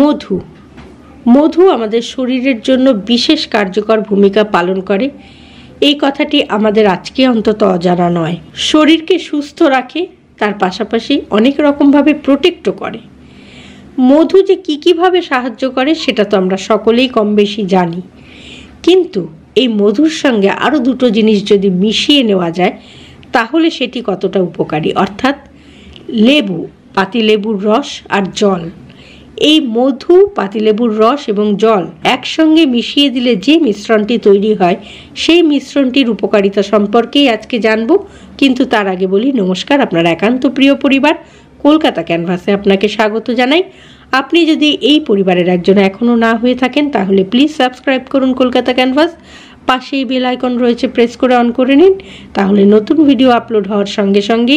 मधु मधु आमादेर शरीरेर जोन्नो विशेष कार्यकर भूमिका पालन करे এই কথাটি আমাদের আজকে অন্তত অজানা নয়। শরীরকে সুস্থ রাখে, তার পাশাপাশি অনেক রকমভাবে প্রোটেক্টও করে। মধু যে কী কীভাবে সাহায্য করে সেটা তো আমরা সকলেই কম বেশি জানি, কিন্তু এই মধুর সঙ্গে আরও দুটো জিনিস যদি মিশিয়ে নেওয়া যায় তাহলে সেটি কতটা উপকারী, অর্থাৎ লেবু, পাতিলেবুর রস আর জল। এই মধু, পাতিলেবুর রস এবং জল একসঙ্গে মিশিয়ে দিলে যে মিশ্রণটি তৈরি হয় সেই মিশ্রণটির উপকারিতা সম্পর্কেই আজকে জানব। কিন্তু তার আগে বলি নমস্কার, আপনার একান্ত প্রিয় পরিবার কলকাতা ক্যানভাসে আপনাকে স্বাগত জানাই। আপনি যদি এই পরিবারের একজন এখনও না হয়ে থাকেন তাহলে প্লিজ সাবস্ক্রাইব করুন কলকাতা ক্যানভাস, পাশে বেল আইকন রয়েছে প্রেস করে অন করে নিন, তাহলে নতুন ভিডিও আপলোড হওয়ার সঙ্গে সঙ্গে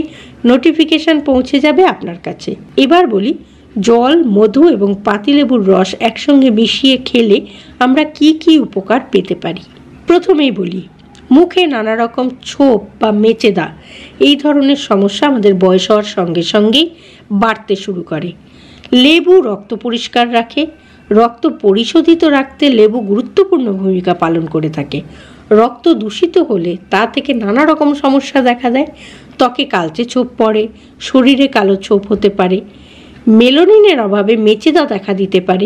নোটিফিকেশান পৌঁছে যাবে আপনার কাছে। এবার বলি জল, মধু এবং পাতিলেবুর রস একসঙ্গে মিশিয়ে খেলে আমরা কি কি উপকার পেতে পারি। প্রথমেই বলি মুখে নানা রকম ছোপ বা মেচেদা এই ধরনের সমস্যা আমাদের বয়স হওয়ার সঙ্গে সঙ্গেই বাড়তে শুরু করে। লেবু রক্ত পরিষ্কার রাখে, রক্ত পরিশোধিত রাখতে লেবু গুরুত্বপূর্ণ ভূমিকা পালন করে থাকে। রক্ত দূষিত হলে তা থেকে নানা রকম সমস্যা দেখা দেয়, ত্বকে কালচে ছোপ পড়ে, শরীরে কালো ছোপ হতে পারে, মেলানিনের অভাবে মেচেদা দেখা দিতে পারে।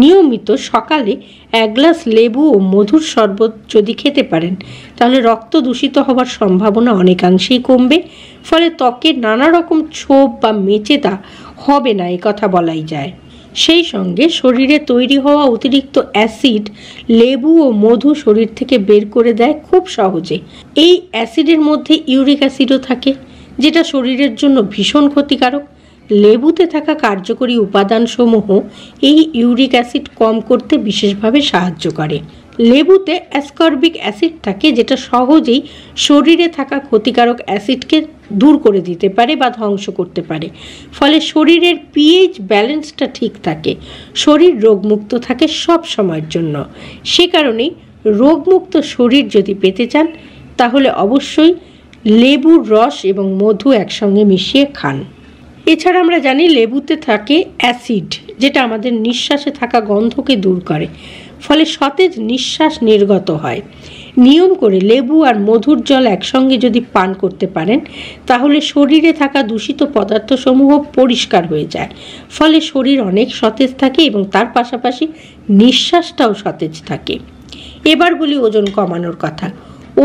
নিয়মিত সকালে এক গ্লাস লেবু ও মধুর শরবত যদি খেতে পারেন তাহলে রক্ত দূষিত হওয়ার সম্ভাবনা অনেকাংশেই কমবে, ফলে ত্বকে নানা রকম ছোপ বা মেচেদা হবে না, এ কথা বলাই যায়। সেই সঙ্গে শরীরে তৈরি হওয়া অতিরিক্ত অ্যাসিড লেবু ও মধু শরীর থেকে বের করে দেয় খুব সহজে। এই অ্যাসিডের মধ্যে ইউরিক অ্যাসিডও থাকে যেটা শরীরের জন্য ভীষণ ক্ষতিকারক। লেবুতে থাকা কার্যকরী উপাদানসমূহ এই ইউরিক অ্যাসিড কম করতে বিশেষভাবে সাহায্য করে। লেবুতে অ্যাসকর্বিক অ্যাসিড থাকে যেটা সহজেই শরীরে থাকা ক্ষতিকারক অ্যাসিডকে দূর করে দিতে পারে বা ধ্বংস করতে পারে, ফলে শরীরের পিএইচ ব্যালেন্সটা ঠিক থাকে, শরীর রোগমুক্ত থাকে সব সময়ের জন্য। সে কারণেই রোগমুক্ত শরীর যদি পেতে চান তাহলে অবশ্যই লেবুর রস এবং মধু একসঙ্গে মিশিয়ে খান। এছাড়া আমরা জানি লেবুতে থাকে অ্যাসিড যেটা আমাদের নিঃশ্বাসে থাকা গন্ধকে দূর করে, ফলে সতেজ নিঃশ্বাস নির্গত হয়। নিয়ম করে লেবু আর মধুর জল একসঙ্গে যদি পান করতে পারেন তাহলে শরীরে থাকা দূষিত পদার্থসমূহ পরিষ্কার হয়ে যায়, ফলে শরীর অনেক সতেজ থাকে এবং তার পাশাপাশি নিঃশ্বাসটাও সতেজ থাকে। এবার বলি ওজন কমানোর কথা।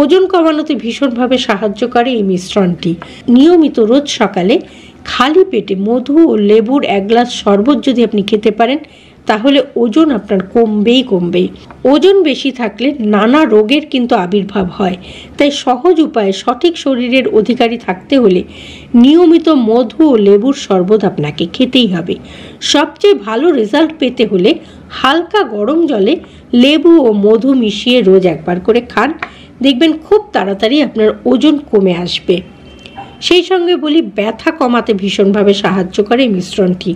ওজন কমানোতে ভীষণভাবে সাহায্য করে এই মিশ্রণটি। নিয়মিত রোজ সকালে খালি পেটে মধু ও লেবুর এক গ্লাস শরবত যদি আপনি খেতে পারেন তাহলে ওজন আপনার কমবেই কমবে। ওজন বেশি থাকলে নানা রোগের কিন্তু আবির্ভাব হয়, তাই সহজ উপায়ে সঠিক শরীরের অধিকারী থাকতে হলে নিয়মিত মধু ও লেবুর শরবত আপনাকে খেতেই হবে। সবচেয়ে ভালো রেজাল্ট পেতে হলে হালকা গরম জলে লেবু ও মধু মিশিয়ে রোজ একবার করে খান, দেখবেন খুব তাড়াতাড়ি আপনার ওজন কমে আসবে। সেই সঙ্গে বলি ব্যথা কমাতে ভীষণভাবে সাহায্য করে মিশ্রণটি।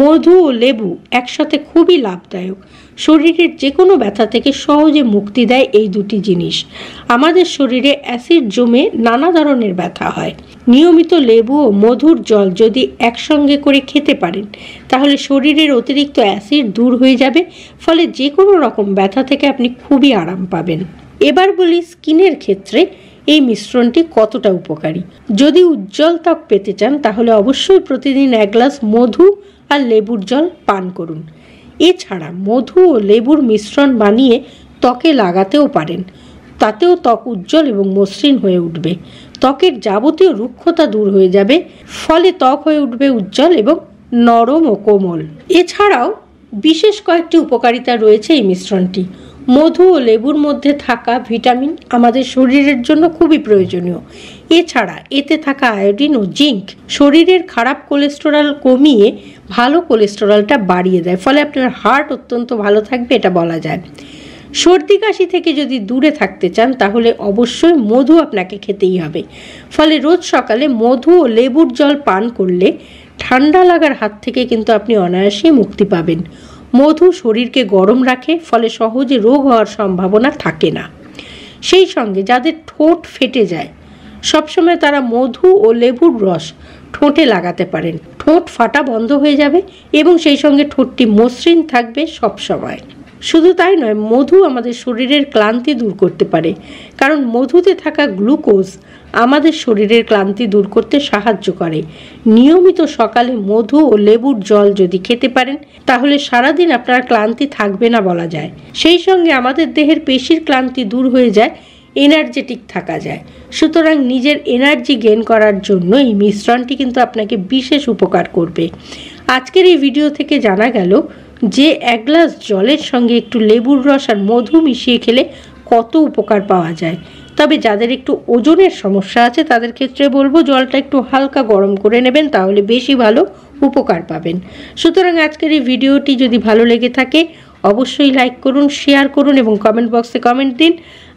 মধু ও লেবু একসাথে খুবই লাভদায়ক, শরীরের যে কোনো ব্যথা থেকে সহজে মুক্তি দেয় এই দুটি জিনিস। আমাদের শরীরে অ্যাসিড জমে নানা ধরনের ব্যথা হয়, নিয়মিত লেবু ও মধুর জল যদি একসঙ্গে করে খেতে পারেন তাহলে শরীরের অতিরিক্ত অ্যাসিড দূর হয়ে যাবে, ফলে যে কোনো রকম ব্যথা থেকে আপনি খুবই আরাম পাবেন। এবার বলি স্কিনের ক্ষেত্রে এই মিশ্রণটি কতটা উপকারী। যদি উজ্জ্বল ত্বক পেতে চান তাহলে অবশ্যই প্রতিদিন এক গ্লাস মধু আর লেবুর জল পান করুন। এছাড়া মধু ও লেবুর মিশ্রণ বানিয়ে ত্বকে লাগাতেও পারেন, তাতেও ত্বক উজ্জ্বল এবং মসৃণ হয়ে উঠবে, ত্বকের যাবতীয় রুক্ষতা দূর হয়ে যাবে, ফলে ত্বক হয়ে উঠবে উজ্জ্বল এবং নরম ও কোমল। এছাড়াও বিশেষ কয়েকটি উপকারিতা রয়েছে এই মিশ্রণটি। মধু ও লেবুর মধ্যে থাকা ভিটামিন আমাদের শরীরের জন্য খুবই প্রয়োজনীয়। এছাড়া এতে থাকা আয়োডিন ও জিঙ্ক শরীরের খারাপ কোলেস্টেরল কমিয়ে ভালো কোলেস্টেরলটা বাড়িয়ে দেয়, ফলে আপনার হার্ট অত্যন্ত ভালো থাকবে, এটা বলা যায়। সর্দি কাশি থেকে যদি দূরে থাকতে চান তাহলে অবশ্যই মধু আপনাকে খেতেই হবে, ফলে রোজ সকালে মধু ও লেবুর জল পান করলে ঠান্ডা লাগার হাত থেকে কিন্তু আপনি অনায়াসেই মুক্তি পাবেন। মধু শরীরকে গরম রাখে, ফলে সহজে রোগ হওয়ার সম্ভাবনা থাকে না। সেই সঙ্গে যাদের ঠোঁট ফেটে যায়, सब समय तारा मधु और लेबुर रस ठोंटे लागाते पारेन। ठोंट फाटा बंध हो जाबे एबं सेई संगे ठोंटटी मसृण थाकबे सब समय। शुधु ताई नय, मधु आमादेर शरीरेर क्लांति दूर करते पारे, कारण मधुते थाका ग्लुकोज आमादेर शरीरेर क्लांति दूर करते साहाज्य करे। नियमित सकाले मधु और लेबुर जल यदि खेते पारेन ताहले सारा दिन आपनार क्लांति थाकबे ना बला जाय। सेई संगे आमादेर देहेर पेशीर क्लांति दूर हये जाय, एनार्जेटिक थाका जाए। सूतरां निजेर एनार्जी गेन करार जोन्नो एई मिश्रणटी किन्तु आपनाके विशेष उपकार करबे। आजकेर एई भिडियो थेके जाना गेल जे एक ग्लास जलेर संगे एकटु लेबुर रस और मधु मिशिए खेले कत उपकार पावा जाए। तबे जादेर एकटु ओजोनेर समस्या आछे तादेर क्षेत्रे बोलबो जलटा एकटु हालका गरम करे नेबेन, ताहले बेशी भालो उपकार पाबेन। सूतरां आजकेर एई भिडियोटी यदि भालो लेगे थाके अवश्यই लाइक করুন, শেয়ার করুন এবং কমেন্ট বক্সে কমেন্ট দিন।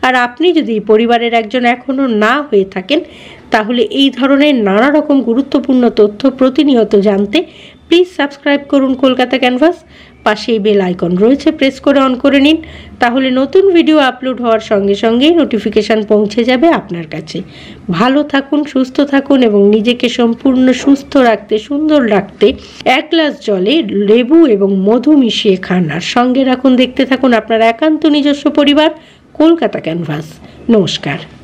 আর আপনি যদি পরিবারের একজন এখনো না হয়ে থাকেন তাহলে এই ধরনের নানা রকম গুরুত্বপূর্ণ তথ্য প্রতিনিয়ত জানতে প্লিজ সাবস্ক্রাইব করুন কলকাতা ক্যানভাস। পাশে বেল আইকন রয়েছে, প্রেস করে অন করে নিন, তাহলে নতুন ভিডিও আপলোড হওয়ার সঙ্গে সঙ্গেই নোটিফিকেশন পৌঁছে যাবে আপনার কাছে। ভালো থাকুন, সুস্থ থাকুন এবং নিজেকে সম্পূর্ণ সুস্থ রাখতে, সুন্দর রাখতে এক গ্লাস জলে লেবু এবং মধু মিশিয়ে খান। আর সঙ্গে রাখুন, দেখতে থাকুন আপনার একান্ত নিজস্ব পরিবার কলকাতা ক্যানভাস। নমস্কার।